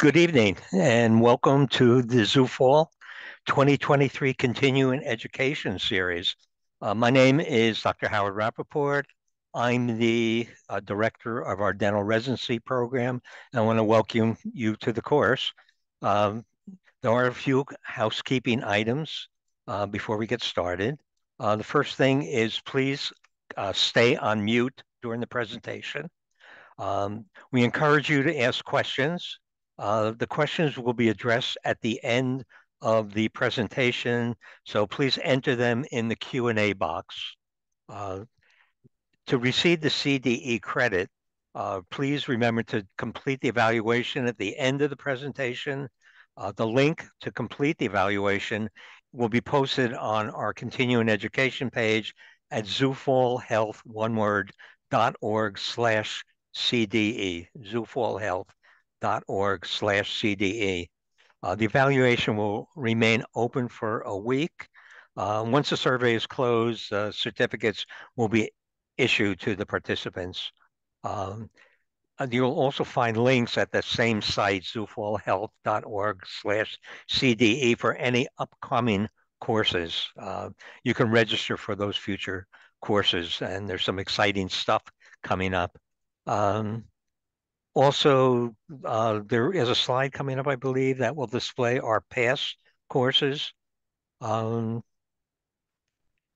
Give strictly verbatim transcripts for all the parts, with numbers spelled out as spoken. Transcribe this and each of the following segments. Good evening and welcome to the Zufall twenty twenty-three Continuing Education Series. Uh, my name is Doctor Howard Rappaport. I'm the uh, director of our dental residency program. I want to welcome you to the course. Um, there are a few housekeeping items uh, before we get started. Uh, the first thing is please uh, stay on mute during the presentation. Um, we encourage you to ask questions. Uh, the questions will be addressed at the end of the presentation, so please enter them in the Q and A box. Uh, to receive the C D E credit, uh, please remember to complete the evaluation at the end of the presentation. Uh, the link to complete the evaluation will be posted on our continuing education page at zufall health one word dot org slash C D E, Zufall Health. Dot org slash CDE. Uh, the evaluation will remain open for a week. Uh, once the survey is closed, uh, certificates will be issued to the participants. Um, you'll also find links at the same site, zufall health dot org slash C D E, for any upcoming courses. Uh, you can register for those future courses, and there's some exciting stuff coming up. Um, Also, uh, there is a slide coming up, I believe, that will display our past courses. Um,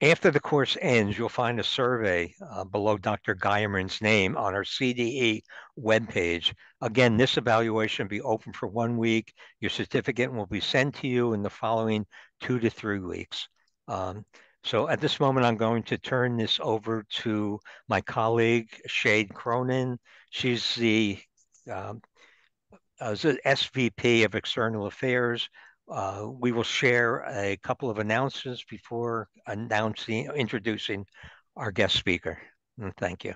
after the course ends, you'll find a survey uh, below Doctor Geiermann's name on our C D E webpage. Again, this evaluation will be open for one week. Your certificate will be sent to you in the following two to three weeks. Um, so at this moment, I'm going to turn this over to my colleague, Shade Cronin. She's the um, S V P of External Affairs. Uh, we will share a couple of announcements before announcing, introducing our guest speaker. And thank you.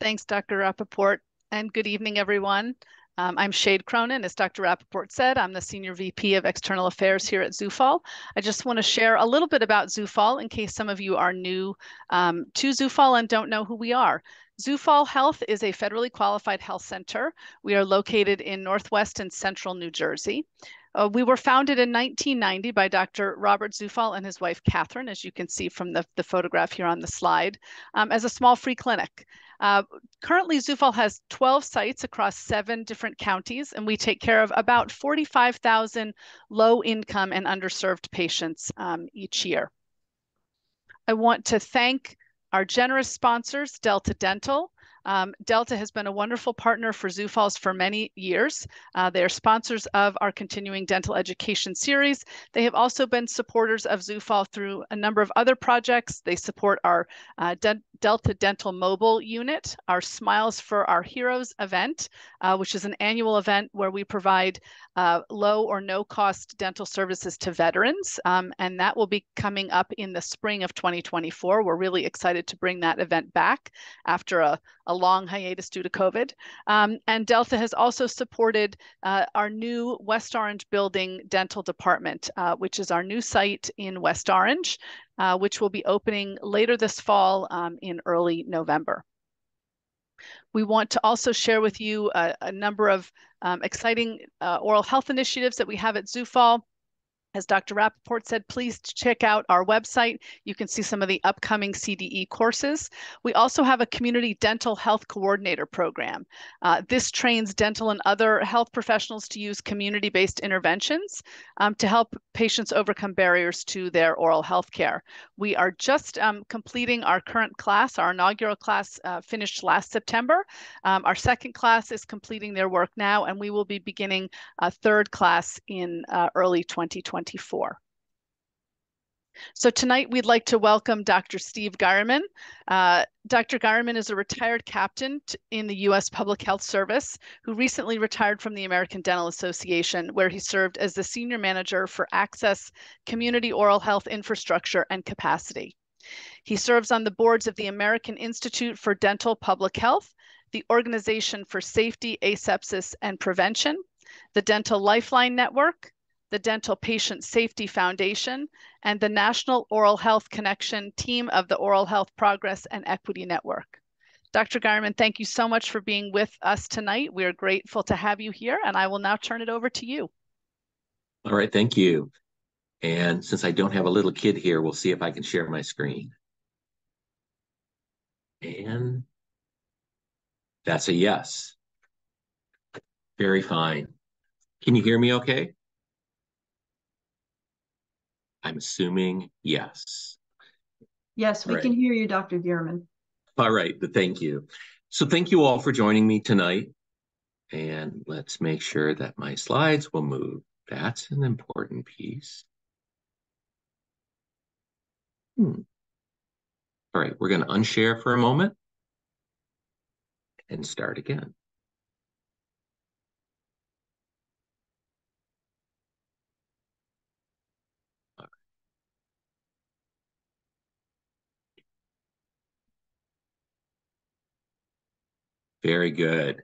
Thanks, Doctor Rappaport, and good evening, everyone. Um, I'm Shade Cronin. As Doctor Rappaport said, I'm the Senior V P of External Affairs here at Zufall. I just want to share a little bit about Zufall in case some of you are new um, to Zufall and don't know who we are. Zufall Health is a federally qualified health center. We are located in Northwest and Central New Jersey. Uh, we were founded in nineteen ninety by Doctor Robert Zufall and his wife, Catherine, as you can see from the, the photograph here on the slide, um, as a small free clinic. Uh, currently, Zufall has twelve sites across seven different counties, and we take care of about forty-five thousand low-income and underserved patients um, each year. I want to thank our generous sponsors, Delta Dental. Um, Delta has been a wonderful partner for Zufall's for many years. Uh, they are sponsors of our continuing dental education series. They have also been supporters of Zufall through a number of other projects. They support our uh, De- Delta Dental Mobile Unit, our Smiles for Our Heroes event, uh, which is an annual event where we provide uh, low or no cost dental services to veterans. Um, and that will be coming up in the spring of twenty twenty-four. We're really excited to bring that event back after a, a long hiatus due to COVID. Um, and Delta has also supported uh, our new West Orange Building Dental Department, uh, which is our new site in West Orange, uh, which will be opening later this fall um, in early November. We want to also share with you a, a number of um, exciting uh, oral health initiatives that we have at Zufall. As Doctor Rappaport said, please check out our website. You can see some of the upcoming C D E courses. We also have a community dental health coordinator program. Uh, this trains dental and other health professionals to use community-based interventions um, to help patients overcome barriers to their oral health care. We are just um, completing our current class. Our inaugural class uh, finished last September. Um, our second class is completing their work now, and we will be beginning a third class in uh, early twenty twenty. So tonight we'd like to welcome Doctor Steve Geiermann. Uh, Doctor Geiermann is a retired captain in the U S Public Health Service who recently retired from the American Dental Association, where he served as the Senior Manager for Access, Community Oral Health Infrastructure, and Capacity. He serves on the boards of the American Institute for Dental Public Health, the Organization for Safety, Asepsis, and Prevention, the Dental Lifeline Network, the Dental Patient Safety Foundation, and the National Oral Health Connection Team of the Oral Health Progress and Equity Network. Doctor Geiermann, thank you so much for being with us tonight. We are grateful to have you here, and I will now turn it over to you. All right, thank you. And since I don't have a little kid here, we'll see if I can share my screen. And that's a yes. Very fine. Can you hear me okay? I'm assuming yes. Yes, we right. can hear you, Doctor Geiermann. All right, thank you. So thank you all for joining me tonight. And let's make sure that my slides will move. That's an important piece. Hmm. All right, we're going to unshare for a moment and start again. Very good.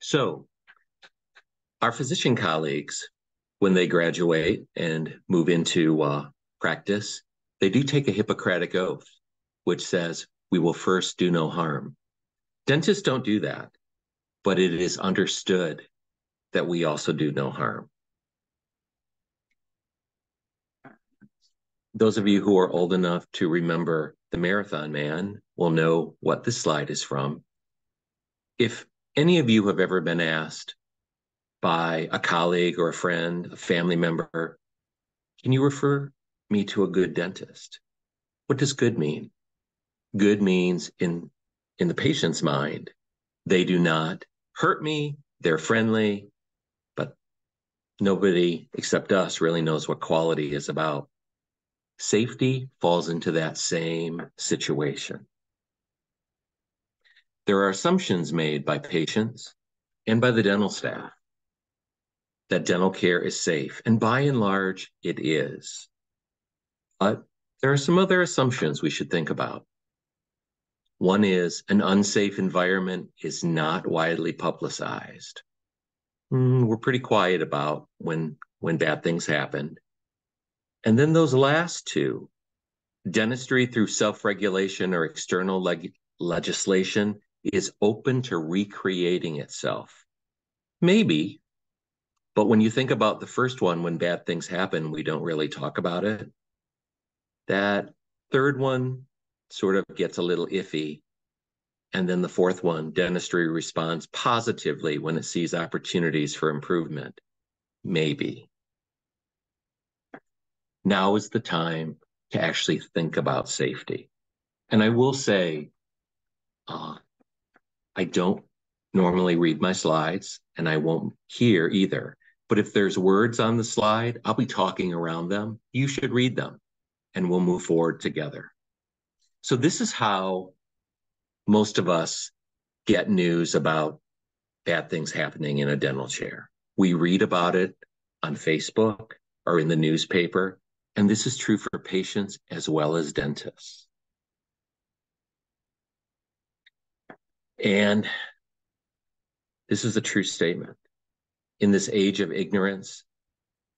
So our physician colleagues, when they graduate and move into uh, practice, they do take a Hippocratic oath, which says, we will first do no harm. Dentists don't do that, but it is understood that we also do no harm. Those of you who are old enough to remember The Marathon Man will know what this slide is from. If any of you have ever been asked by a colleague or a friend, a family member, can you refer me to a good dentist? What does good mean? Good means in, in the patient's mind, they do not hurt me, they're friendly, but nobody except us really knows what quality is about. Safety falls into that same situation. There are assumptions made by patients and by the dental staff that dental care is safe, and by and large, it is. But there are some other assumptions we should think about. One is an unsafe environment is not widely publicized. Mm, we're pretty quiet about when, when bad things happen. And then those last two, dentistry through self-regulation or external leg legislation is open to recreating itself. Maybe, but when you think about the first one, when bad things happen, we don't really talk about it. That third one sort of gets a little iffy. And then the fourth one, dentistry responds positively when it sees opportunities for improvement. Maybe. Now is the time to actually think about safety. And I will say, uh, I don't normally read my slides, and I won't hear either. But if there's words on the slide, I'll be talking around them. You should read them, and we'll move forward together. So this is how most of us get news about bad things happening in a dental chair. We read about it on Facebook or in the newspaper. And this is true for patients as well as dentists. And this is a true statement. In this age of ignorance,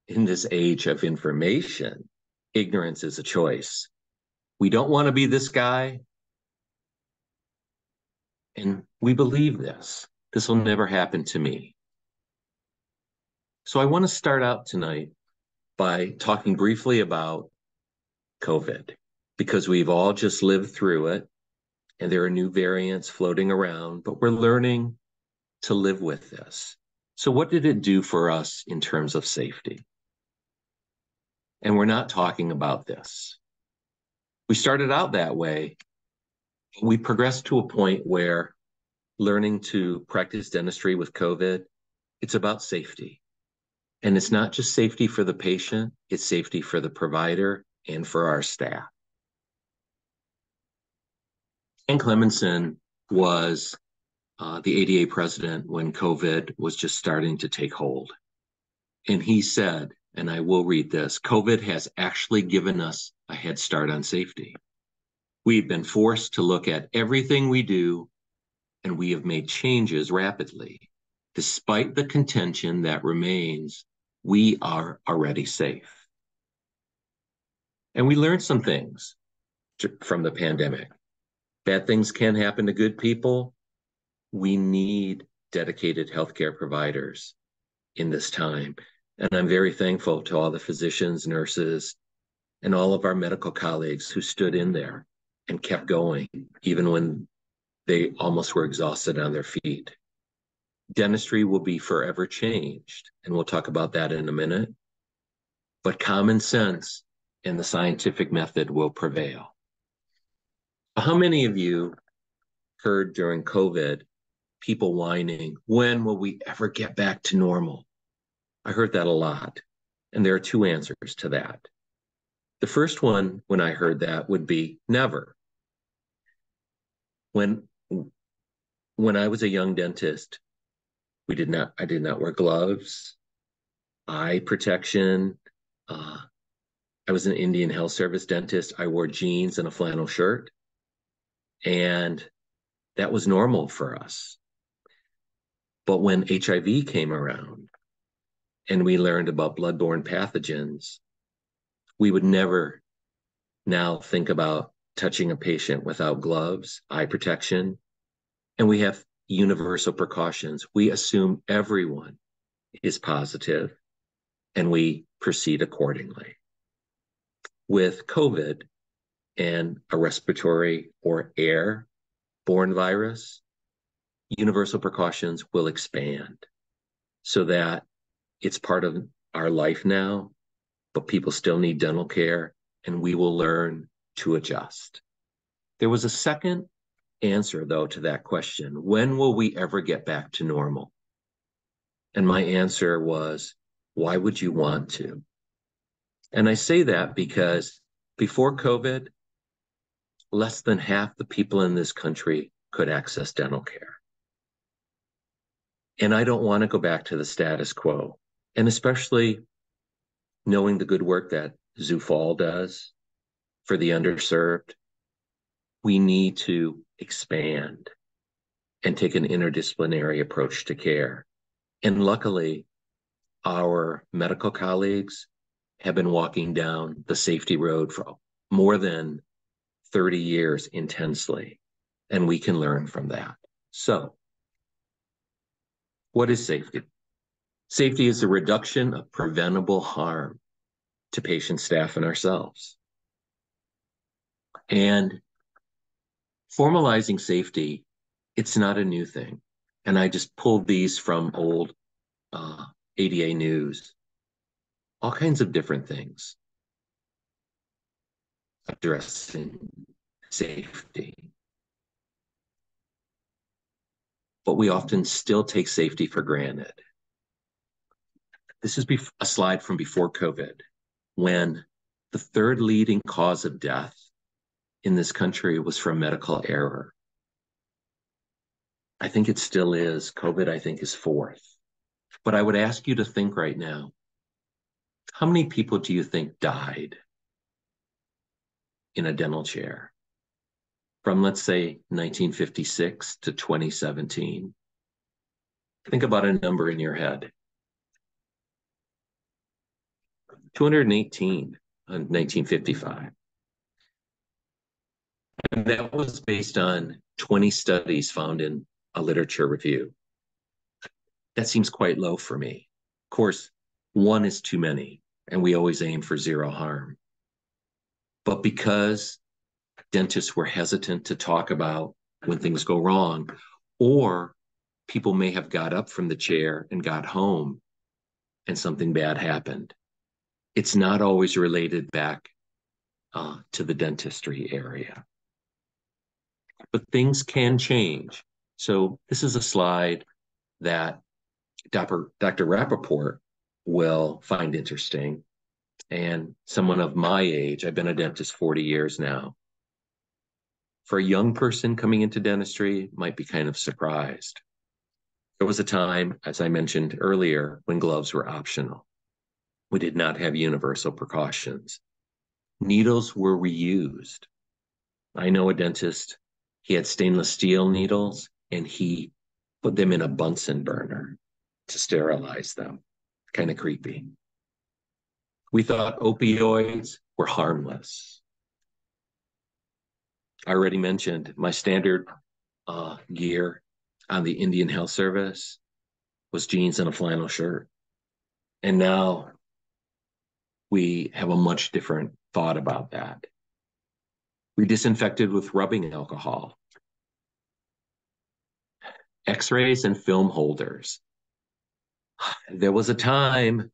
in this age of information, ignorance is a choice. We don't want to be this guy. And we believe this. This will never happen to me. So I want to start out tonight by talking briefly about COVID, because we've all just lived through it, and there are new variants floating around, but we're learning to live with this. So what did it do for us in terms of safety? And we're not talking about this. We started out that way. We progressed to a point where learning to practice dentistry with COVID, it's about safety. And it's not just safety for the patient, it's safety for the provider and for our staff. And Clemenson was uh, the A D A president when COVID was just starting to take hold. And he said, and I will read this, COVID has actually given us a head start on safety. We've been forced to look at everything we do, and we have made changes rapidly. Despite the contention that remains, we are already safe. And we learned some things to, from the pandemic. Bad things can happen to good people. We need dedicated healthcare providers in this time. And I'm very thankful to all the physicians, nurses, and all of our medical colleagues who stood in there and kept going, even when they almost were exhausted on their feet. Dentistry will be forever changed, and we'll talk about that in a minute. But common sense and the scientific method will prevail. How many of you heard during COVID people whining, when will we ever get back to normal? I heard that a lot. And there are two answers to that. The first one, when I heard that, would be never. When, when I was a young dentist, we did not, I did not wear gloves, eye protection. Uh, I was an Indian Health Service dentist. I wore jeans and a flannel shirt. And that was normal for us. But when H I V came around and we learned about bloodborne pathogens, we would never now think about touching a patient without gloves, eye protection, and we have universal precautions. We assume everyone is positive and we proceed accordingly. With COVID and a respiratory or airborne virus, universal precautions will expand so that it's part of our life now, but people still need dental care, and we will learn to adjust. There was a second answer, though, to that question. When will we ever get back to normal? And my answer was, why would you want to? And I say that because before COVID, less than half the people in this country could access dental care. And I don't want to go back to the status quo, and especially knowing the good work that Zufall does for the underserved. We need to expand and take an interdisciplinary approach to care. And luckily, our medical colleagues have been walking down the safety road for more than thirty years intensely, and we can learn from that. So, what is safety? Safety is the reduction of preventable harm to patients, staff, and ourselves. And formalizing safety, it's not a new thing. And I just pulled these from old uh, A D A news, all kinds of different things addressing safety. But we often still take safety for granted. This is a slide from before COVID, when the third leading cause of death in this country was from medical error. I think it still is. COVID, I think, is fourth. But I would ask you to think right now, how many people do you think died in a dental chair from, let's say, nineteen fifty-six to twenty seventeen? Think about a number in your head. two hundred eighteen in nineteen fifty-five. And that was based on twenty studies found in a literature review. That seems quite low for me. Of course, one is too many, and we always aim for zero harm. But because dentists were hesitant to talk about when things go wrong, or people may have got up from the chair and got home and something bad happened, it's not always related back uh, to the dentistry area. But things can change. So this is a slide that Doctor Rappaport will find interesting. And someone of my age, I've been a dentist forty years now. For a young person coming into dentistry, might be kind of surprised. There was a time, as I mentioned earlier, when gloves were optional. We did not have universal precautions. Needles were reused. I know a dentist, he had stainless steel needles and he put them in a Bunsen burner to sterilize them. Kind of creepy. We thought opioids were harmless. I already mentioned my standard uh, gear on the Indian Health Service was jeans and a flannel shirt. And now we have a much different thought about that. We disinfected with rubbing alcohol. X-rays and film holders. There was a time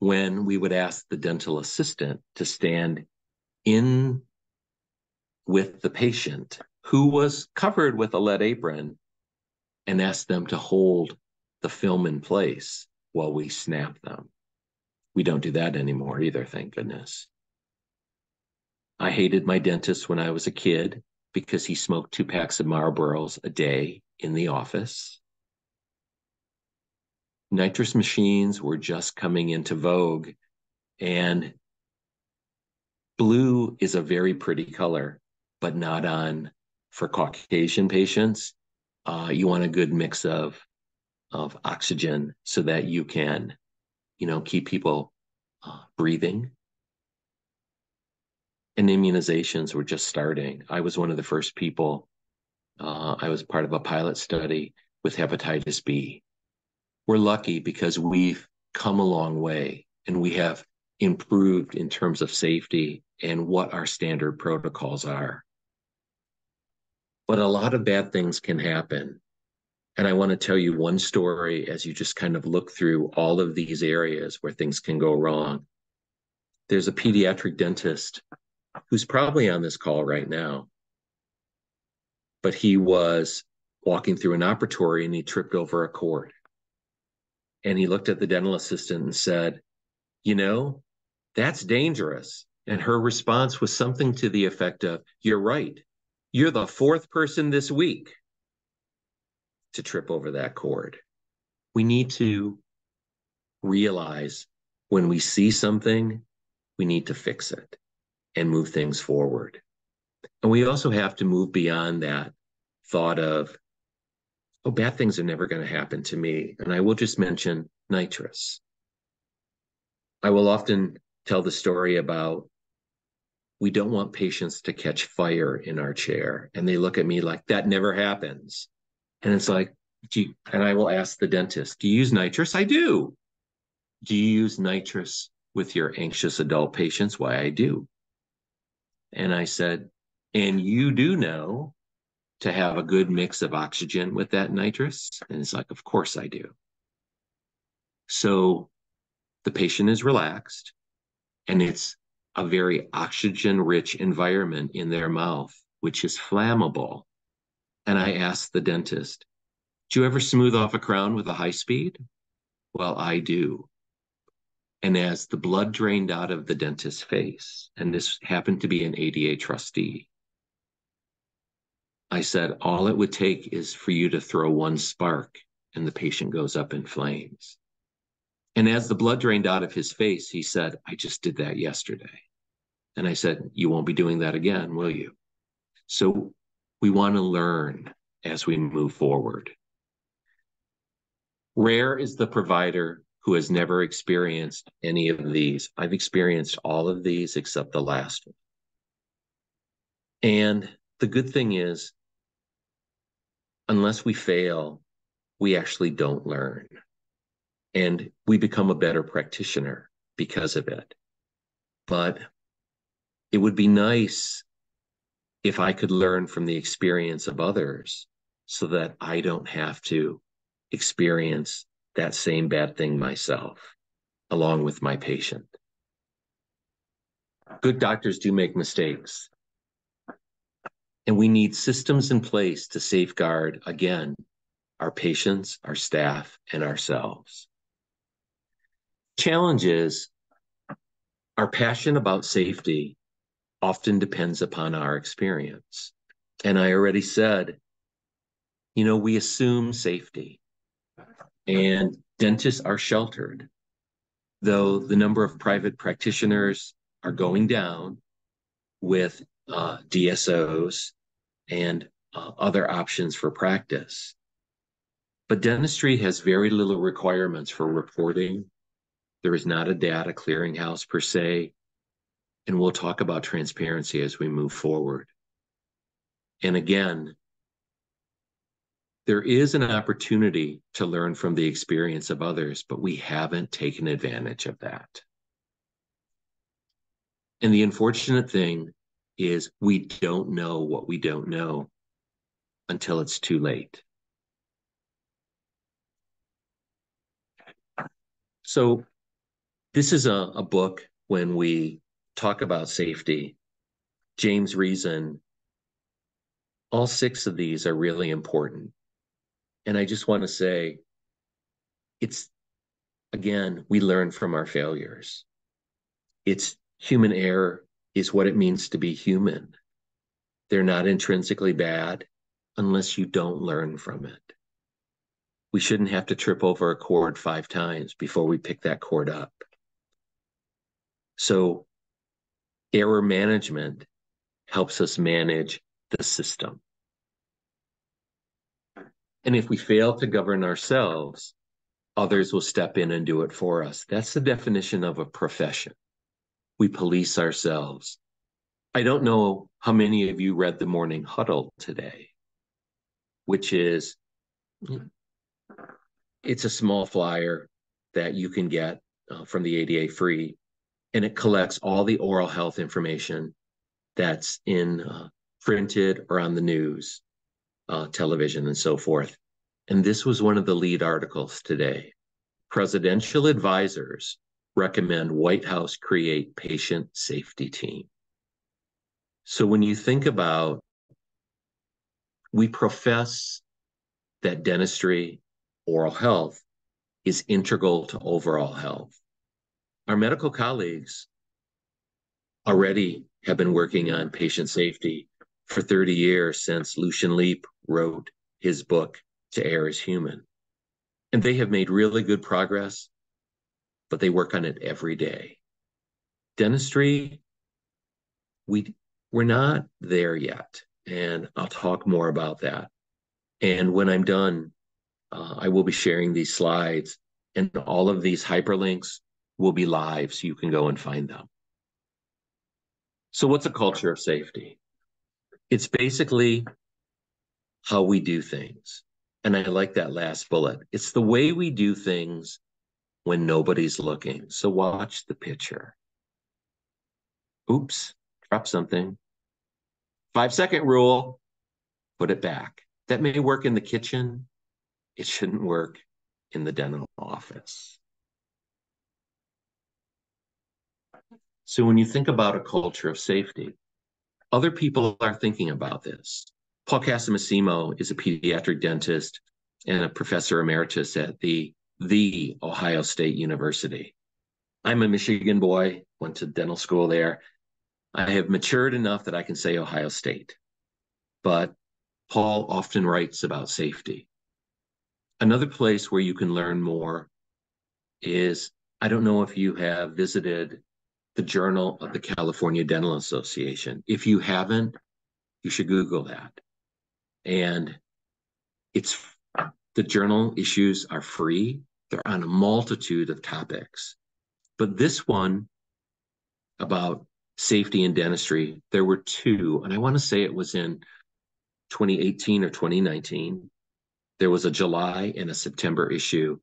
when we would ask the dental assistant to stand in with the patient who was covered with a lead apron and ask them to hold the film in place while we snap them. We don't do that anymore either, thank goodness. I hated my dentist when I was a kid because he smoked two packs of Marlboros a day in the office. Nitrous machines were just coming into vogue, and blue is a very pretty color, but not on for Caucasian patients. Uh, you want a good mix of, of oxygen so that you can, you know, keep people uh, breathing. And immunizations were just starting. I was one of the first people. Uh, I was part of a pilot study with hepatitis B. We're lucky because we've come a long way and we have improved in terms of safety and what our standard protocols are. But a lot of bad things can happen. And I want to tell you one story as you just kind of look through all of these areas where things can go wrong. There's a pediatric dentist who's probably on this call right now, but he was walking through an operatory and he tripped over a cord. And he looked at the dental assistant and said, you know, that's dangerous. And her response was something to the effect of, you're right, you're the fourth person this week to trip over that cord. We need to realize when we see something, we need to fix it and move things forward. And we also have to move beyond that thought of, oh, bad things are never going to happen to me. And I will just mention nitrous. I will often tell the story about we don't want patients to catch fire in our chair. And they look at me like, that never happens. And it's like, do you, and I will ask the dentist, do you use nitrous? I do. Do you use nitrous with your anxious adult patients? Why, I do. And I said, and you do know to have a good mix of oxygen with that nitrous? And it's like, of course I do. So the patient is relaxed and it's a very oxygen-rich environment in their mouth, which is flammable. And I asked the dentist, do you ever smooth off a crown with a high speed? Well, I do. And as the blood drained out of the dentist's face, and this happened to be an A D A trustee, I said, all it would take is for you to throw one spark and the patient goes up in flames. And as the blood drained out of his face, he said, I just did that yesterday. And I said, you won't be doing that again, will you? So we want to learn as we move forward. Rare is the provider who has never experienced any of these. I've experienced all of these except the last one. And the good thing is, unless we fail, we actually don't learn. And we become a better practitioner because of it. But it would be nice if I could learn from the experience of others so that I don't have to experience that same bad thing myself, along with my patient. Good doctors do make mistakes. And we need systems in place to safeguard, again, our patients, our staff, and ourselves. Challenges, our passion about safety often depends upon our experience. And I already said, you know, we assume safety and dentists are sheltered, though the number of private practitioners are going down with uh, D S Os and uh, other options for practice. But dentistry has very little requirements for reporting. There is not a data clearinghouse per se, and we'll talk about transparency as we move forward. And again, there is an opportunity to learn from the experience of others, but we haven't taken advantage of that. And the unfortunate thing is we don't know what we don't know until it's too late. So this is a, a book when we talk about safety. James Reason, all six of these are really important. And I just want to say, it's, again, we learn from our failures. It's human error is what it means to be human. They're not intrinsically bad unless you don't learn from it. We shouldn't have to trip over a cord five times before we pick that cord up. So error management helps us manage the system. And if we fail to govern ourselves, others will step in and do it for us. That's the definition of a profession. We police ourselves. I don't know how many of you read The Morning Huddle today, which is, it's a small flyer that you can get uh, from the A D A free, and it collects all the oral health information that's in uh, printed or on the news. Uh, television and so forth. And this was one of the lead articles today. Presidential advisors recommend White House create patient safety team. So when you think about, we profess that dentistry, oral health is integral to overall health. Our medical colleagues already have been working on patient safety for thirty years since Lucian Leape wrote his book, To Err is Human. And they have made really good progress, but they work on it every day. Dentistry, we, we're not there yet, and I'll talk more about that. And when I'm done, uh, I will be sharing these slides, and all of these hyperlinks will be live, so you can go and find them. So what's a culture of safety? It's basically how we do things. And I like that last bullet. It's the way we do things when nobody's looking. So watch the picture. Oops, drop something. Five second rule, put it back. That may work in the kitchen. It shouldn't work in the dental office. So when you think about a culture of safety, other people are thinking about this. Paul Casamassimo is a pediatric dentist and a professor emeritus at the, the Ohio State University. I'm a Michigan boy, went to dental school there. I have matured enough that I can say Ohio State, but Paul often writes about safety. Another place where you can learn more is, I don't know if you have visited the Journal of the California Dental Association. If you haven't, you should Google that. And it's, the journal issues are free. They're on a multitude of topics. But this one about safety in dentistry, there were two, and I want to say it was in twenty eighteen or twenty nineteen. There was a July and a September issue,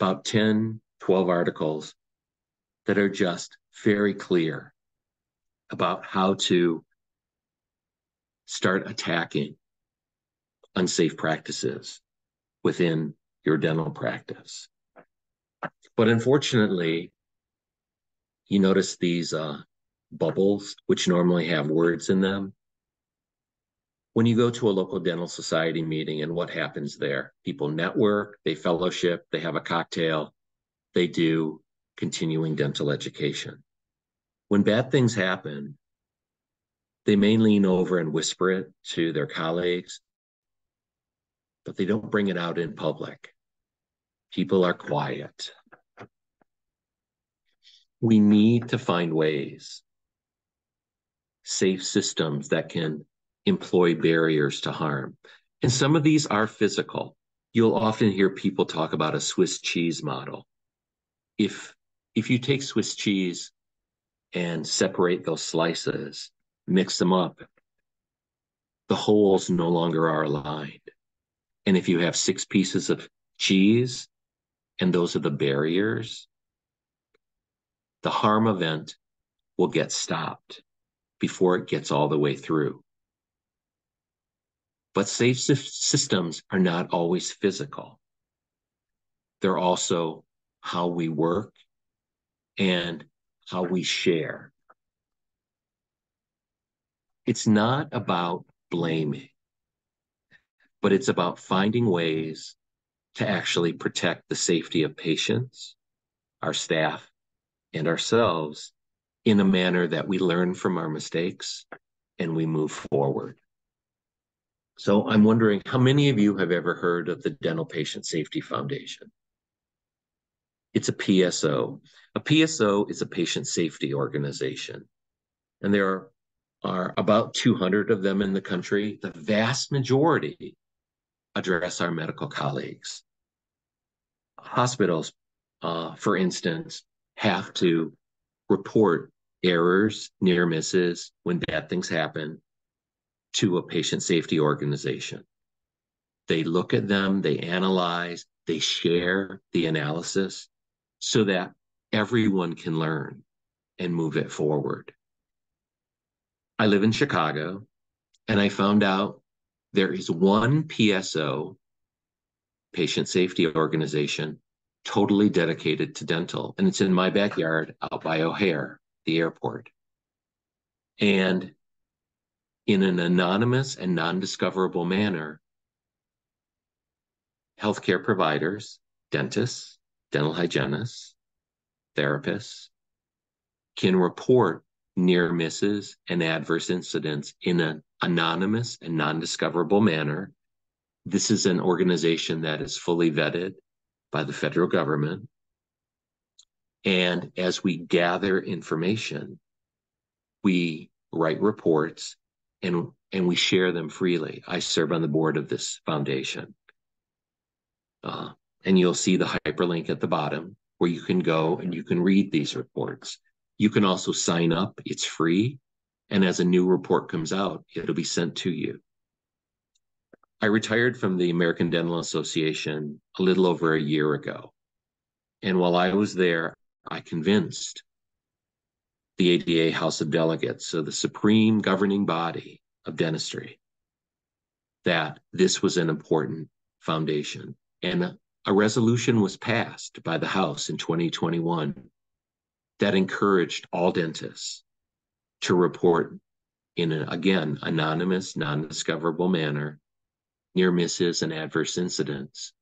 about ten, twelve articles that are just very clear about how to start attacking unsafe practices within your dental practice. But unfortunately, you notice these uh, bubbles, which normally have words in them. When you go to a local dental society meeting and what happens there, people network, they fellowship, they have a cocktail, they do continuing dental education. When bad things happen, they may lean over and whisper it to their colleagues, but they don't bring it out in public. People are quiet. We need to find ways, safe systems that can employ barriers to harm. And some of these are physical. You'll often hear people talk about a Swiss cheese model. If If you take Swiss cheese and separate those slices, mix them up, the holes no longer are aligned. And if you have six pieces of cheese and those are the barriers, the harm event will get stopped before it gets all the way through. But safe systems are not always physical. They're also how we work and how we share. It's not about blaming, but it's about finding ways to actually protect the safety of patients, our staff, and ourselves in a manner that we learn from our mistakes and we move forward. So I'm wondering, how many of you have ever heard of the Dental Patient Safety Foundation? It's a P S O. A P S O is a patient safety organization, and there are are about two hundred of them in the country. The vast majority address our medical colleagues. Hospitals, uh, for instance, have to report errors, near misses, when bad things happen, to a patient safety organization. They look at them, they analyze, they share the analysis so that everyone can learn and move it forward. I live in Chicago, and I found out there is one P S O, patient safety organization, totally dedicated to dental, and it's in my backyard out by O'Hare, the airport. And in an anonymous and non-discoverable manner, healthcare providers, dentists, dental hygienists, therapists, can report near misses and adverse incidents in an anonymous and non-discoverable manner. This is an organization that is fully vetted by the federal government. And as we gather information, we write reports and, and we share them freely. I serve on the board of this foundation. Uh, and you'll see the hyperlink at the bottom where you can go and you can read these reports. You can also sign up, it's free, and as a new report comes out, it'll be sent to you. I retired from the American Dental Association a little over a year ago, and while I was there, I convinced the A D A House of Delegates, so the supreme governing body of dentistry, that this was an important foundation. And a resolution was passed by the House in twenty twenty-one that encouraged all dentists to report in an, again, anonymous, non-discoverable manner, near misses and adverse incidents,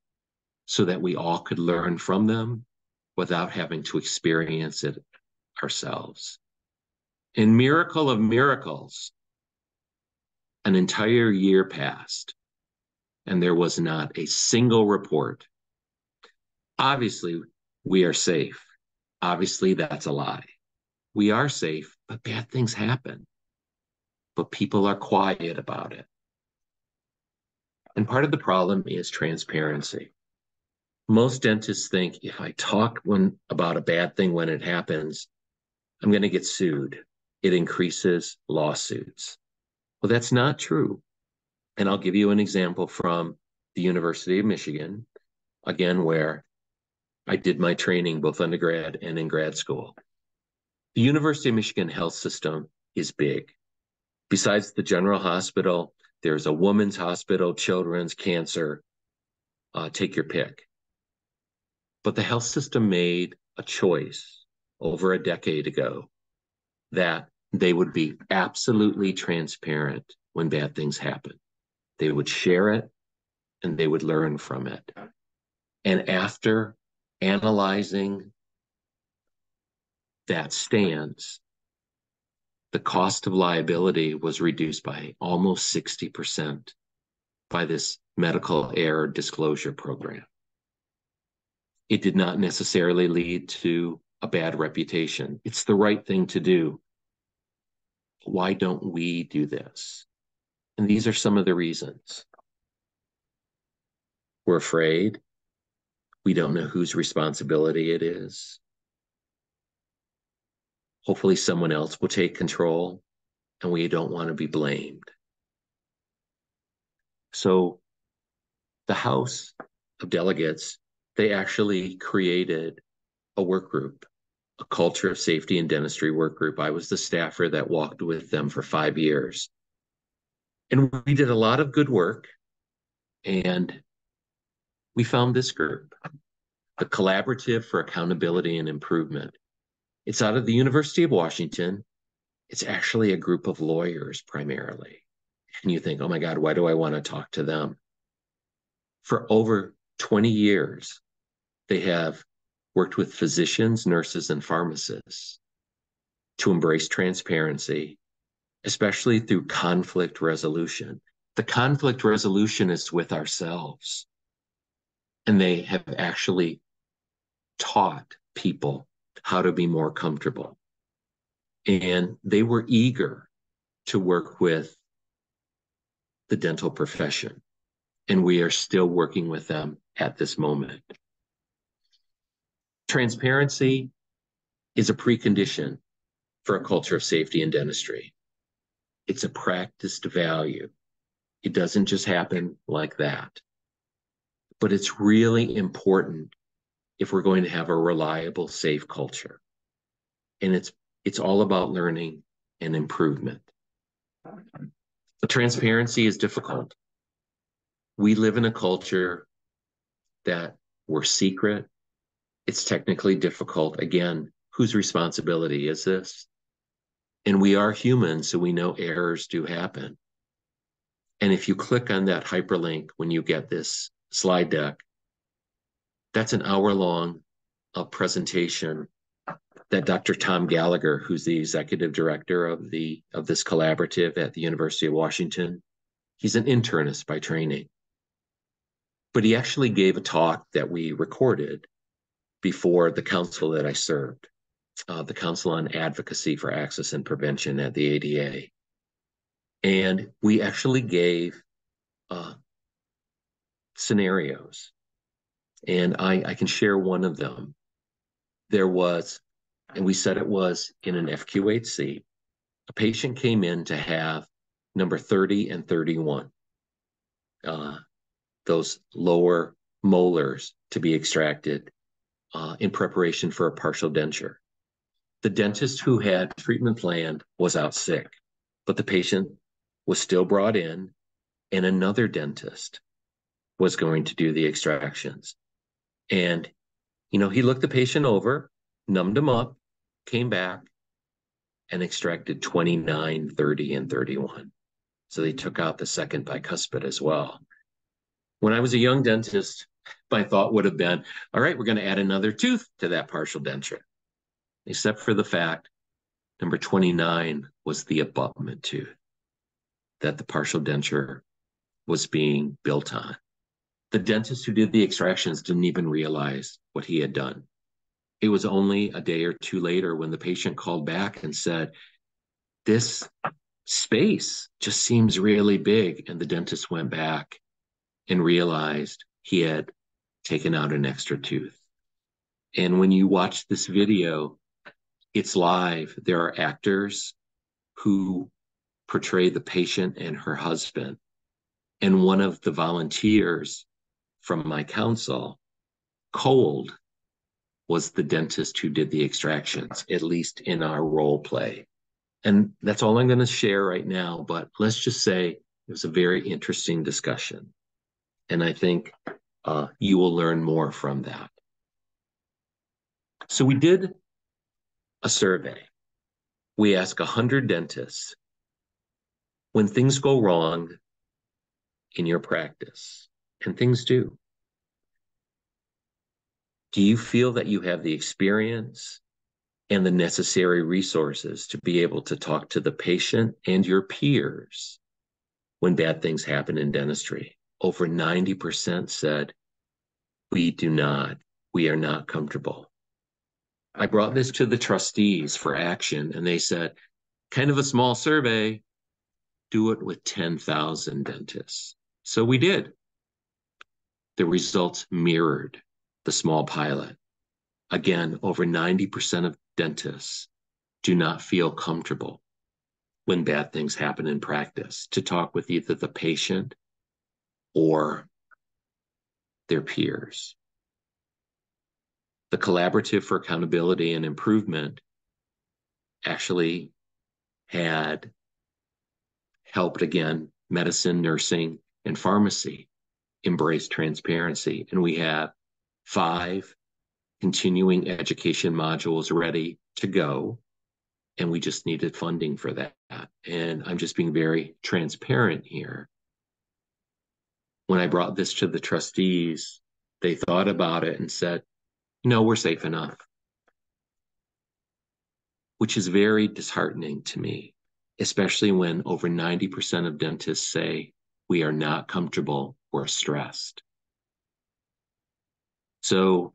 so that we all could learn from them without having to experience it ourselves. And miracle of miracles, an entire year passed, and there was not a single report. Obviously, we are safe. Obviously, that's a lie. We are safe, but bad things happen. But people are quiet about it. And part of the problem is transparency. Most dentists think, if I talk when, about a bad thing when it happens, I'm going to get sued. It increases lawsuits. Well, that's not true. And I'll give you an example from the University of Michigan, again, where I did my training both undergrad and in grad school. The University of Michigan health system is big. Besides the general hospital, there's a women's hospital, children's, cancer, uh, take your pick. But the health system made a choice over a decade ago that they would be absolutely transparent when bad things happen. They would share it and they would learn from it. And after analyzing that stance, the cost of liability was reduced by almost sixty percent by this medical error disclosure program. It did not necessarily lead to a bad reputation. It's the right thing to do. Why don't we do this? And these are some of the reasons. We're afraid. We don't know whose responsibility it is. Hopefully someone else will take control, and we don't want to be blamed. So the House of Delegates, they actually created a work group, a culture of safety and dentistry work group. I was the staffer that walked with them for five years. And we did a lot of good work, and we found this group, the Collaborative for Accountability and Improvement. It's out of the University of Washington. It's actually a group of lawyers primarily. And you think, oh my God, why do I want to talk to them? For over twenty years, they have worked with physicians, nurses, and pharmacists to embrace transparency, especially through conflict resolution. The conflict resolution is with ourselves. And they have actually taught people how to be more comfortable. And they were eager to work with the dental profession. And we are still working with them at this moment. Transparency is a precondition for a culture of safety in dentistry. It's a practiced value. It doesn't just happen like that. But it's really important if we're going to have a reliable, safe culture. And it's it's all about learning and improvement. But transparency is difficult. We live in a culture that we're secret. It's technically difficult. Again, whose responsibility is this? And we are human, so we know errors do happen. And if you click on that hyperlink when you get this slide deck, that's an hour-long uh, presentation that Doctor Tom Gallagher, who's the executive director of the of this collaborative at the University of Washington, he's an internist by training, but he actually gave a talk that we recorded before the council that I served, uh, the Council on Advocacy for Access and Prevention at the A D A. And we actually gave uh, scenarios, and I, I can share one of them. There was, and we said it was in an F Q H C, a patient came in to have number thirty and thirty-one, uh, those lower molars to be extracted uh, in preparation for a partial denture. The dentist who had treatment planned was out sick, but the patient was still brought in, and another dentist was going to do the extractions. And, you know, he looked the patient over, numbed him up, came back, and extracted twenty-nine, thirty, and thirty-one. So they took out the second bicuspid as well. When I was a young dentist, my thought would have been, all right, we're going to add another tooth to that partial denture, except for the fact number twenty-nine was the abutment tooth that the partial denture was being built on. The dentist who did the extractions didn't even realize what he had done. It was only a day or two later when the patient called back and said, this space just seems really big. And the dentist went back and realized he had taken out an extra tooth. And when you watch this video, it's live. There are actors who portray the patient and her husband. And one of the volunteers from my council, Cold, was the dentist who did the extractions, at least in our role play. And that's all I'm going to share right now, but let's just say it was a very interesting discussion. And I think uh, you will learn more from that. So we did a survey. We asked one hundred dentists, when things go wrong in your practice, and things do, do you feel that you have the experience and the necessary resources to be able to talk to the patient and your peers when bad things happen in dentistry? Over ninety percent said, we do not, we are not comfortable. I brought this to the trustees for action, and they said, kind of a small survey, do it with ten thousand dentists. So we did. The results mirrored the small pilot. Again, over ninety percent of dentists do not feel comfortable when bad things happen in practice to talk with either the patient or their peers. The Collaborative for Accountability and Improvement actually had helped, again, medicine, nursing, and pharmacy embrace transparency. And we have five continuing education modules ready to go, and we just needed funding for that. And I'm just being very transparent here. When I brought this to the trustees, they thought about it and said, no, we're safe enough, which is very disheartening to me, especially when over ninety percent of dentists say we are not comfortable or stressed. So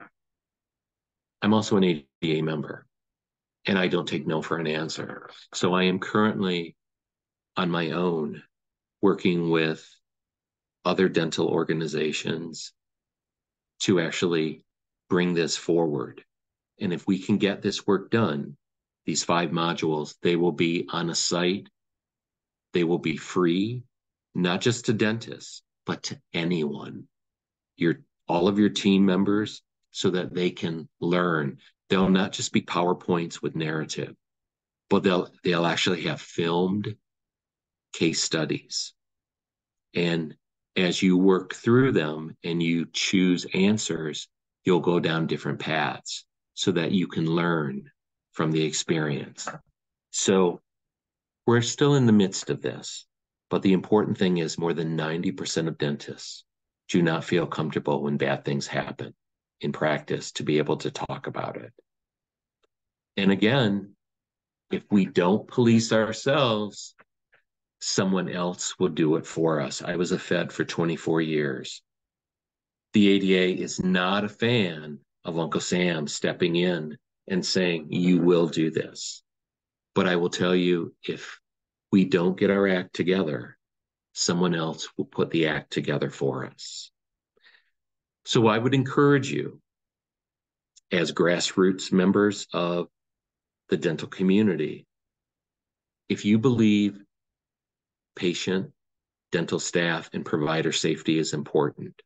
I'm also an A D A member, and I don't take no for an answer. So I am currently on my own working with other dental organizations to actually bring this forward. And if we can get this work done, these five modules, they will be on a site. They will be free, not just to dentists, but to anyone, your, all of your team members, so that they can learn. They'll not just be PowerPoints with narrative, but they'll, they'll actually have filmed case studies. And as you work through them and you choose answers, you'll go down different paths so that you can learn from the experience. So we're still in the midst of this, but the important thing is more than ninety percent of dentists do not feel comfortable when bad things happen in practice to be able to talk about it. And again, if we don't police ourselves, someone else will do it for us. I was a Fed for twenty-four years. The A D A is not a fan of Uncle Sam stepping in and saying, you will do this. But I will tell you, if we don't get our act together, someone else will put the act together for us. So I would encourage you, as grassroots members of the dental community, if you believe patient, dental staff, and provider safety is important,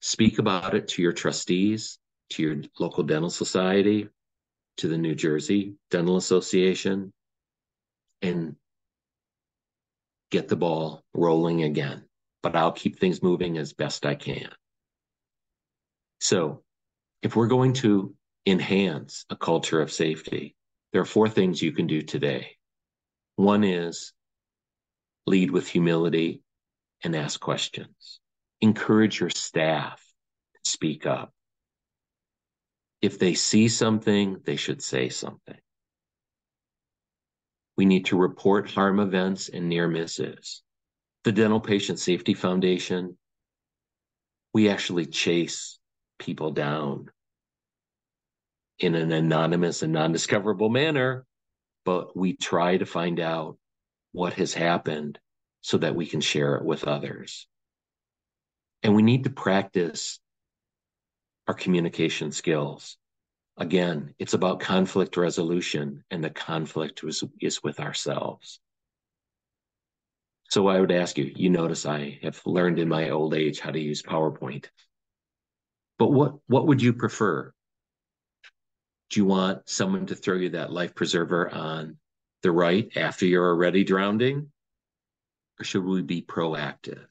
speak about it to your trustees, to your local dental society, to the New Jersey Dental Association, and get the ball rolling again. But I'll keep things moving as best I can. So if we're going to enhance a culture of safety, there are four things you can do today. One is lead with humility and ask questions. Encourage your staff to speak up. If they see something, they should say something. We need to report harm events and near misses. The Dental Patient Safety Foundation, we actually chase people down in an anonymous and non-discoverable manner, but we try to find out what has happened so that we can share it with others. And we need to practice our communication skills. Again, it's about conflict resolution, and the conflict is, is with ourselves. So I would ask you, you notice I have learned in my old age how to use PowerPoint. But what, what would you prefer? Do you want someone to throw you that life preserver on the right after you're already drowning? Or should we be proactive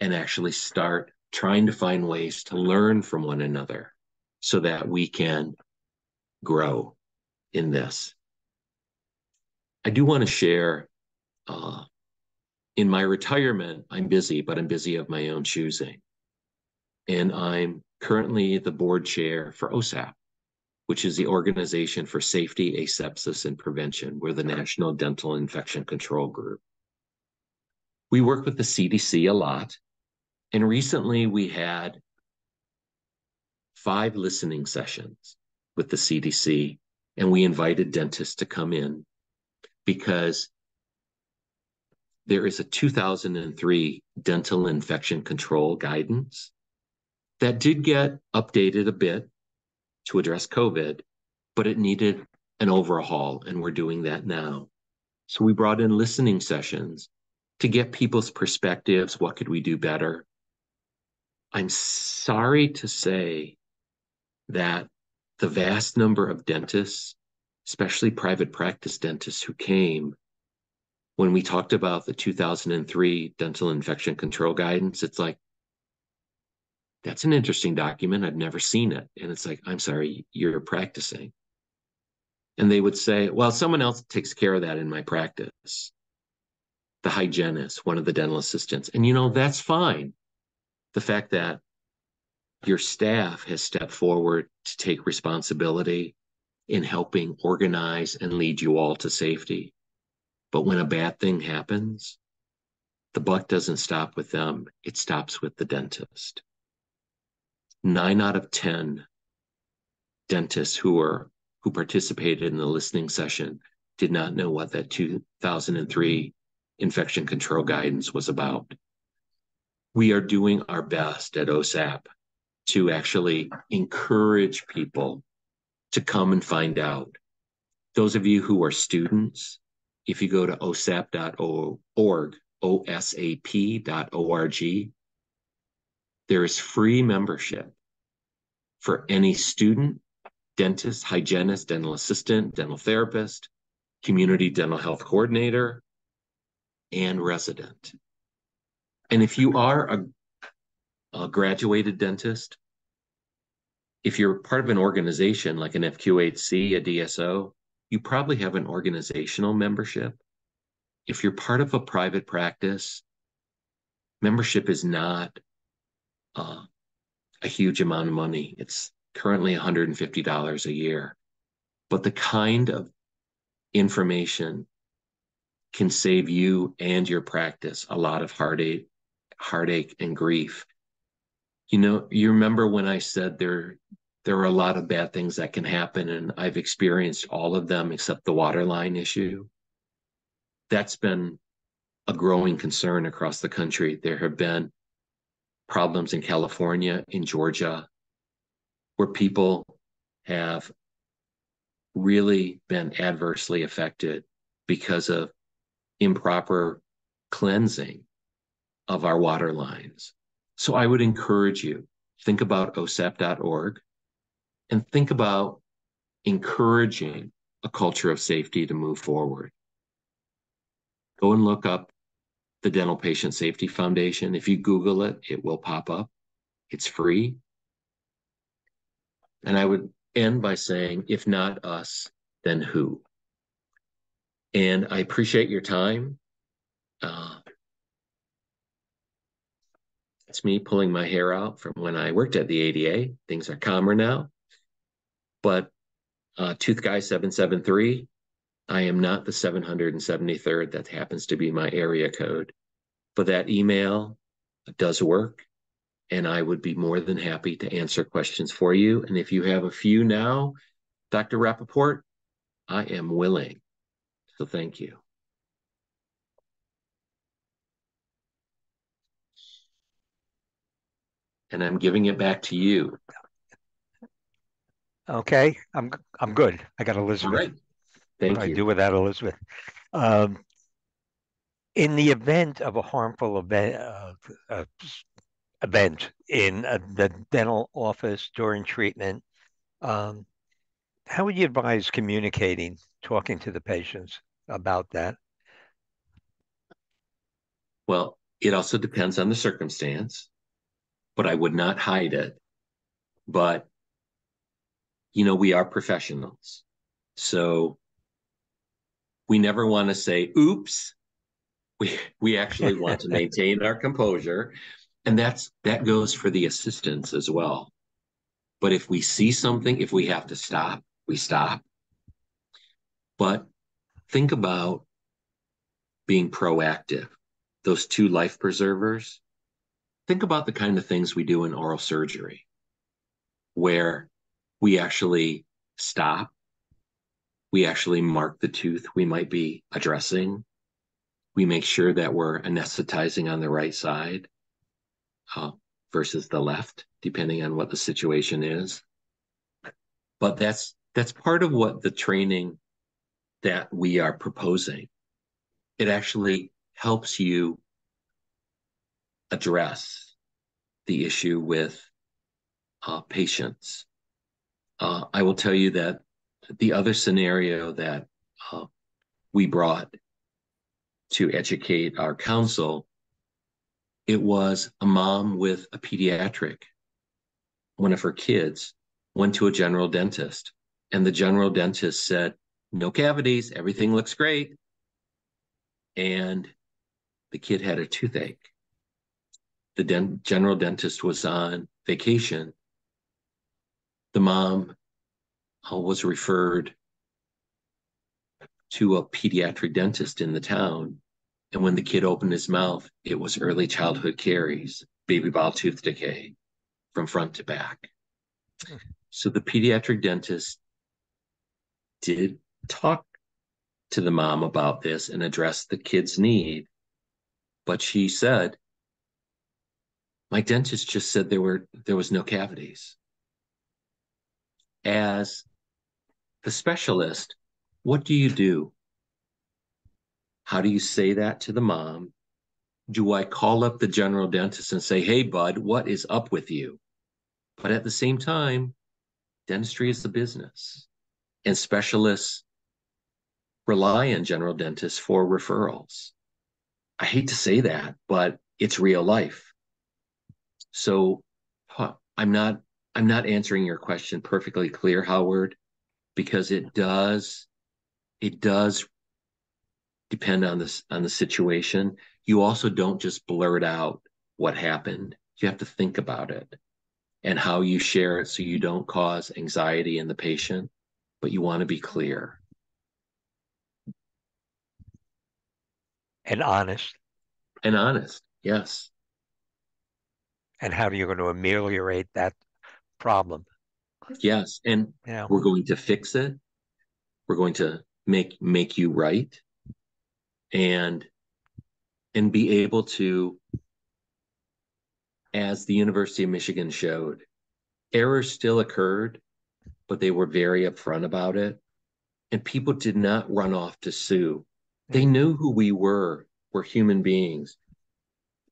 and actually start trying to find ways to learn from one another so that we can grow in this? I do want to share, uh, in my retirement, I'm busy, but I'm busy of my own choosing. And I'm currently the board chair for O S A P, which is the Organization for Safety, Asepsis, and Prevention. We're the National Dental Infection Control Group. We work with the C D C a lot. And recently we had five listening sessions with the C D C, and we invited dentists to come in because there is a two thousand three dental infection control guidance that did get updated a bit to address COVID, but it needed an overhaul, and we're doing that now. So we brought in listening sessions to get people's perspectives. What could we do better? I'm sorry to say that the vast number of dentists, especially private practice dentists who came, when we talked about the two thousand three dental infection control guidance, it's like, that's an interesting document. I've never seen it. And it's like, I'm sorry, you're practicing. And they would say, well, someone else takes care of that in my practice. The hygienist, one of the dental assistants. And, you know, that's fine. The fact that your staff has stepped forward to take responsibility in helping organize and lead you all to safety. But when a bad thing happens, the buck doesn't stop with them. It stops with the dentist. Nine out of ten dentists who were who participated in the listening session did not know what that two thousand three infection control guidance was about. We are doing our best at O S A P to actually encourage people to come and find out. Those of you who are students, if you go to O S A P dot org, O S A P dot org, there is free membership for any student, dentist, hygienist, dental assistant, dental therapist, community dental health coordinator, and resident. And if you are a, a graduated dentist, if you're part of an organization like an F Q H C, a D S O, you probably have an organizational membership. If you're part of a private practice, membership is not uh, a huge amount of money. It's currently one hundred fifty dollars a year. But the kind of information can save you and your practice a lot of heartache, heartache and grief. You know, you remember when I said there There are a lot of bad things that can happen, and I've experienced all of them except the water line issue. That's been a growing concern across the country. There have been problems in California, in Georgia, where people have really been adversely affected because of improper cleansing of our water lines. So I would encourage you, think about O S A P dot org. And think about encouraging a culture of safety to move forward. Go and look up the Dental Patient Safety Foundation. If you Google it, it will pop up. It's free. And I would end by saying, if not us, then who? And I appreciate your time. Uh, that's me pulling my hair out from when I worked at the A D A. Things are calmer now. But uh, Tooth Guy seven seven three, I am not the seven hundred seventy-third. That happens to be my area code. But that email does work, and I would be more than happy to answer questions for you. And if you have a few now, Doctor Rappaport, I am willing. So thank you. And I'm giving it back to you. Okay, I'm I'm good. I got Elizabeth. All right. Thank what do you. I do without Elizabeth? Um, in the event of a harmful event, uh, uh, event in uh, the dental office during treatment, um, how would you advise communicating, talking to the patients about that? Well, it also depends on the circumstance, but I would not hide it. But you know, we are professionals, so we never want to say, oops. We, we actually want to maintain our composure, and that's that goes for the assistants as well. But if we see something, if we have to stop, we stop. But think about being proactive. Those two life preservers, think about the kind of things we do in oral surgery where we actually stop, we actually mark the tooth we might be addressing, we make sure that we're anesthetizing on the right side uh, versus the left, depending on what the situation is. But that's, that's part of what the training that we are proposing. It actually helps you address the issue with uh, patients. Uh, I will tell you that the other scenario that uh, we brought to educate our council, it was a mom with a pediatric. One of her kids went to a general dentist, and the general dentist said, "No cavities, everything looks great." And the kid had a toothache. The den- general dentist was on vacation. The mom uh, was referred to a pediatric dentist in the town. And when the kid opened his mouth, it was early childhood caries, baby bile tooth decay from front to back. Hmm. So the pediatric dentist did talk to the mom about this and address the kid's need. But she said, "My dentist just said there were there was no cavities." As the specialist, what do you do? How do you say that to the mom? Do I call up the general dentist and say, "Hey, bud, what is up with you?" But at the same time, dentistry is the business, and specialists rely on general dentists for referrals. I hate to say that, but it's real life. So huh, I'm not I'm not answering your question perfectly clear, Howard, because it does it does depend on this on the situation. You also don't just blurt out what happened. You have to think about it and how you share it so you don't cause anxiety in the patient, but you want to be clear. And honest. And honest, yes. And how are you going to ameliorate that problem? Yes, and yeah. We're going to fix it. We're going to make make you right, and and be able to, as the University of Michigan showed, errors still occurred, but they were very upfront about it, and people did not run off to sue. They knew who we were. We're human beings.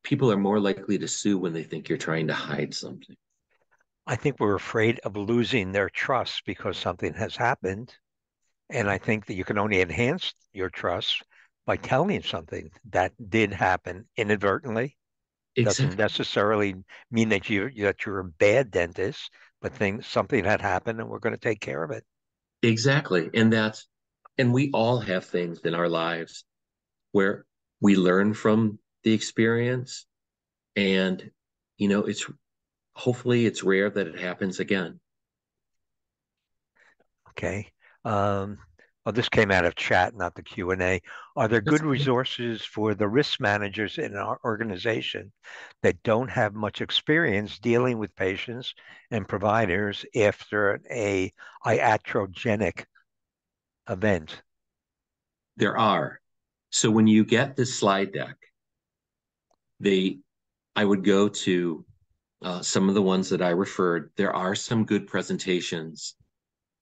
People are more likely to sue when they think you're trying to hide something. I think we're afraid of losing their trust because something has happened. And I think that you can only enhance your trust by telling something that did happen inadvertently. Exactly. Doesn't necessarily mean that, you, that you're a bad dentist, but things, something had happened and we're going to take care of it. Exactly. And that's, and we all have things in our lives where we learn from the experience, and, you know, it's hopefully it's rare that it happens again. Okay. Um, well, this came out of chat, not the Q and A. Are there good resources for the risk managers in our organization that don't have much experience dealing with patients and providers after a iatrogenic event? There are. So when you get this slide deck, they, I would go to uh, some of the ones that I referred. There are some good presentations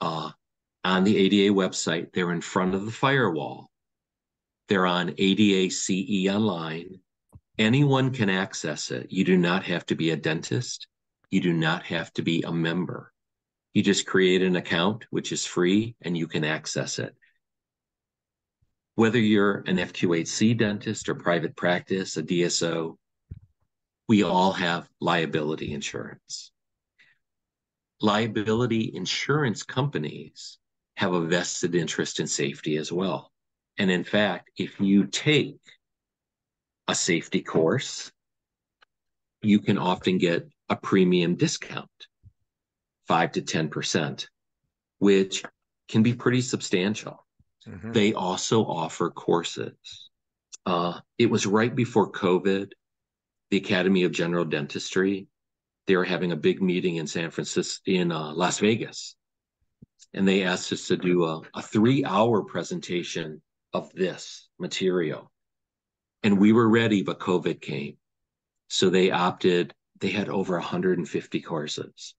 uh, on the A D A website. They're in front of the firewall. They're on A D A C E online. Anyone can access it. You do not have to be a dentist. You do not have to be a member. You just create an account, which is free, and you can access it. Whether you're an F Q H C dentist or private practice, a D S O, we all have liability insurance. Liability insurance companies have a vested interest in safety as well. And in fact, if you take a safety course, you can often get a premium discount, five to ten percent, which can be pretty substantial. Mm-hmm. They also offer courses. Uh, it was right before COVID, the Academy of General Dentistry, they were having a big meeting in San Francisco, in uh, Las Vegas. And they asked us to do a, a three hour presentation of this material. And we were ready, but COVID came. So they opted, they had over one hundred fifty courses.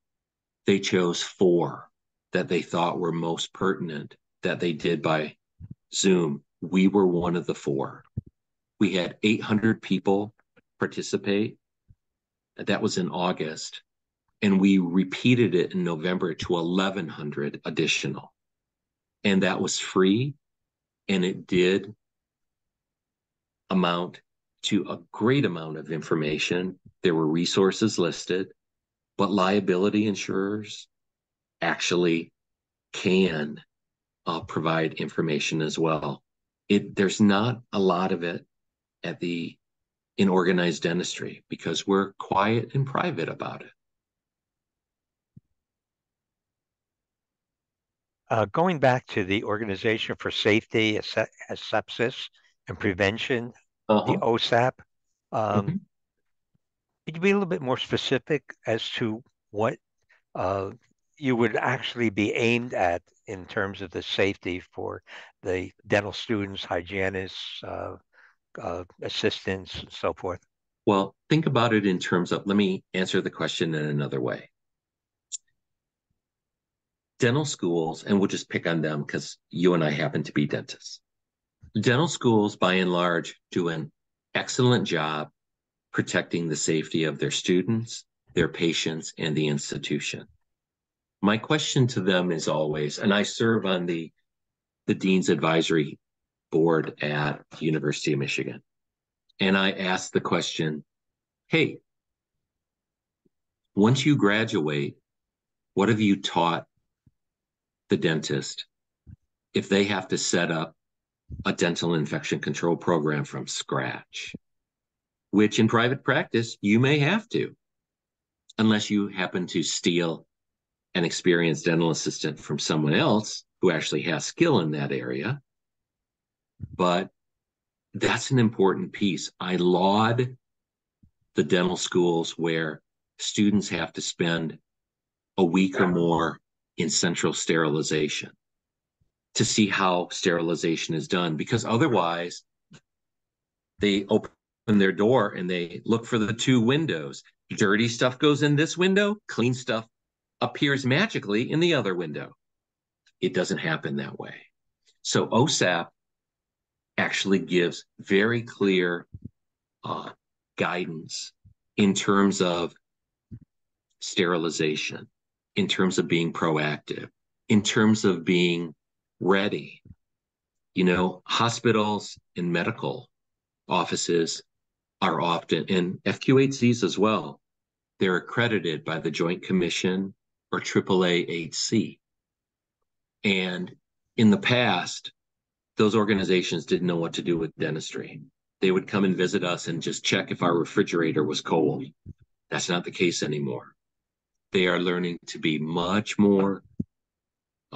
They chose four that they thought were most pertinent that they did by Zoom. We were one of the four. We had eight hundred people participate. That was in August. And we repeated it in November to eleven hundred additional. And that was free. And it did amount to a great amount of information. There were resources listed, but liability insurers actually can uh, provide information as well. It, there's not a lot of it at the in organized dentistry because we're quiet and private about it. Uh, going back to the Organization for Safety, Asepsis, and Prevention, uh-huh. the O S A P, um, mm-hmm. could you be a little bit more specific as to what uh, you would actually be aimed at in terms of the safety for the dental students, hygienists, uh, uh, assistants, and so forth? Well, think about it in terms of, let me answer the question in another way. Dental schools, and we'll just pick on them because you and I happen to be dentists. Dental schools, by and large, do an excellent job protecting the safety of their students, their patients, and the institution. My question to them is always, and I serve on the, the Dean's Advisory Board at the University of Michigan, and I ask the question, hey, once you graduate, what have you taught the dentist if they have to set up a dental infection control program from scratch, which in private practice, you may have to, unless you happen to steal an experienced dental assistant from someone else who actually has skill in that area. But that's an important piece. I laud the dental schools where students have to spend a week or more in central sterilization to see how sterilization is done, because otherwise they open their door and they look for the two windows. Dirty stuff goes in this window, clean stuff appears magically in the other window. It doesn't happen that way. So O S A P actually gives very clear uh, guidance in terms of sterilization, in terms of being proactive, in terms of being ready. You know, hospitals and medical offices are often, and F Q H Cs as well, they're accredited by the Joint Commission or triple A H C. And in the past, those organizations didn't know what to do with dentistry. They would come and visit us and just check if our refrigerator was cold. That's not the case anymore. They are learning to be much more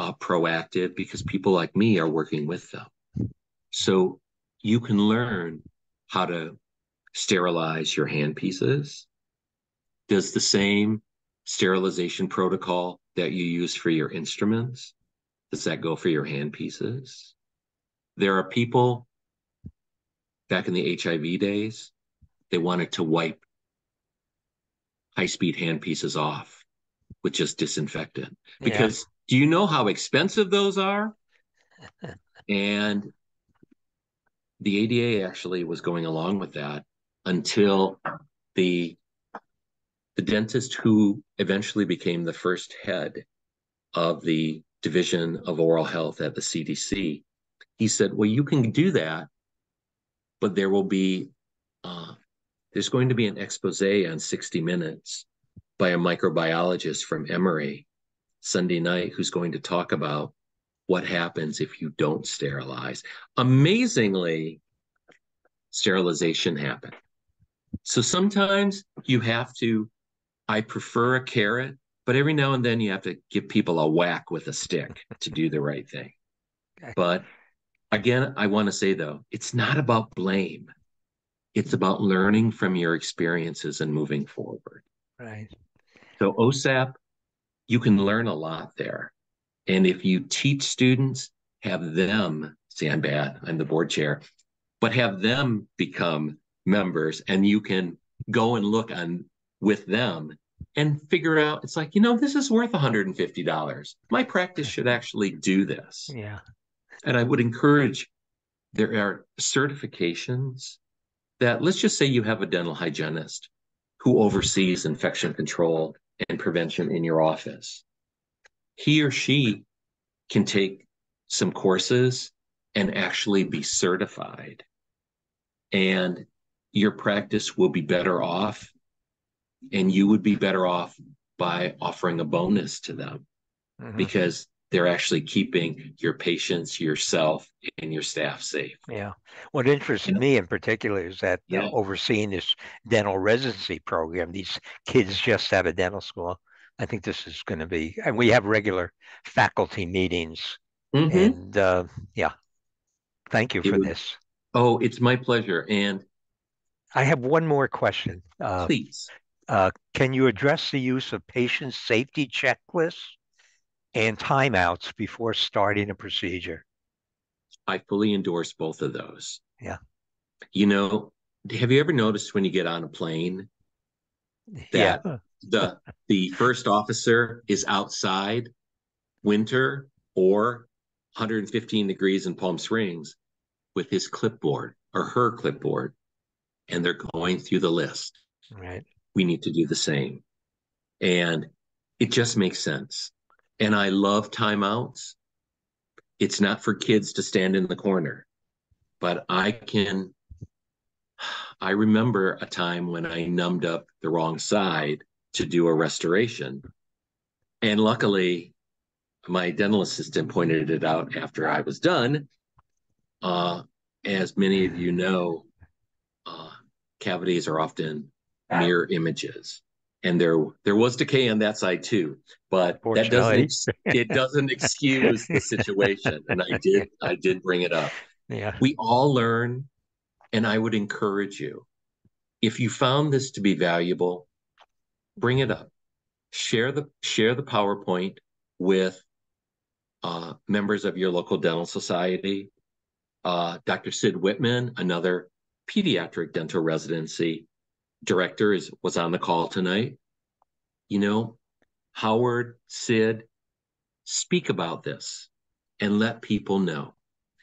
Uh, proactive because people like me are working with them. So you can learn how to sterilize your hand pieces. Does the same sterilization protocol that you use for your instruments, does that go for your hand pieces? There are people back in the H I V days, they wanted to wipe high-speed hand pieces off with just disinfectant because yeah. Do you know how expensive those are? And the A D A actually was going along with that until the, the dentist who eventually became the first head of the Division of Oral Health at the C D C, he said, well, you can do that, but there will be, uh, there's going to be an expose on sixty minutes by a microbiologist from Emory Sunday night, who's going to talk about what happens if you don't sterilize. Amazingly, sterilization happened. So sometimes you have to, I prefer a carrot, but every now and then you have to give people a whack with a stick to do the right thing. Okay. But again, I want to say though, it's not about blame. It's about learning from your experiences and moving forward. Right. So O S A P, you can learn a lot there. And if you teach students, have them, see, I'm bad, I'm the board chair, but have them become members and you can go and look on with them and figure out, it's like, you know, this is worth one hundred fifty dollars. My practice should actually do this. Yeah. And I would encourage, there are certifications that let's just say you have a dental hygienist who oversees infection control and prevention in your office. He or she can take some courses and actually be certified, and your practice will be better off, and you would be better off by offering a bonus to them, mm-hmm. because they're actually keeping your patients, yourself, and your staff safe. Yeah. What interests yeah. me in particular is that yeah. you know, overseeing this dental residency program, these kids just out of dental school, I think this is going to be, and we have regular faculty meetings. Mm-hmm. And uh, yeah, thank you it for was, this. Oh, it's my pleasure. And I have one more question. Uh, please. Uh, can you address the use of patient safety checklists and timeouts before starting a procedure? I fully endorse both of those. Yeah. You know, have you ever noticed when you get on a plane that yeah. the the first officer is outside, winter or one hundred fifteen degrees in Palm Springs, with his clipboard or her clipboard, and they're going through the list? Right. We need to do the same. And it just makes sense. And I love timeouts. It's not for kids to stand in the corner, but I can, I remember a time when I numbed up the wrong side to do a restoration. And luckily, my dental assistant pointed it out after I was done. Uh, as many of you know, uh, cavities are often mirror images. And there, there was decay on that side too, but that doesn't it doesn't excuse the situation. And I did, I did bring it up. Yeah, we all learn, and I would encourage you, if you found this to be valuable, bring it up. Share the share the PowerPoint with uh, members of your local dental society. Uh, Doctor Sid Whitman, another pediatric dental residency director, is was on the call tonight. You know, Howard, Sid, speak about this and let people know.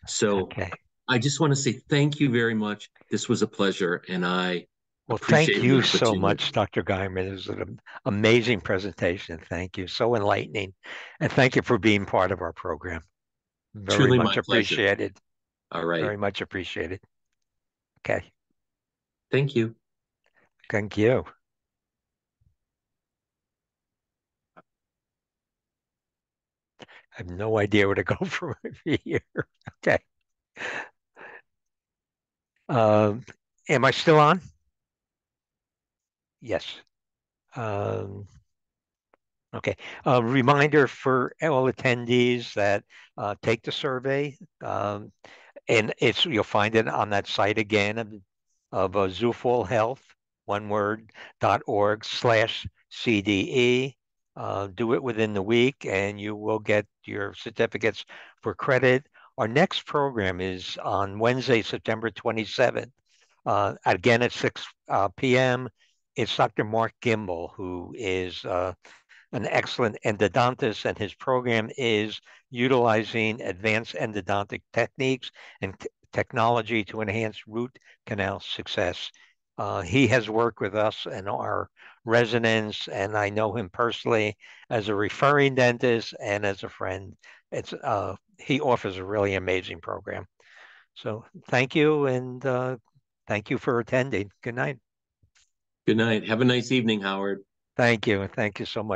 So okay. I just want to say thank you very much. This was a pleasure, and I well thank you so much, Doctor Geiermann. It was an amazing presentation. Thank you, so enlightening, and thank you for being part of our program. Very Truly much appreciated. All right, very much appreciated. Okay, thank you. Thank you. I have no idea where to go from here. Okay. Um, am I still on? Yes. Um, okay. A reminder for all attendees that uh, take the survey, um, and it's you'll find it on that site again of, of uh, Zufall Health. One word, dot org slash C D E. Uh, do it within the week, and you will get your certificates for credit. Our next program is on Wednesday, September twenty-seventh. Uh, again, at six p m It's Doctor Mark Gimbel, who is uh, an excellent endodontist, and his program is utilizing advanced endodontic techniques and technology to enhance root canal success. Uh, he has worked with us and our residents, and I know him personally as a referring dentist and as a friend. It's uh, he offers a really amazing program. So thank you, and uh, thank you for attending. Good night. Good night. Have a nice evening, Howard. Thank you, and thank you so much.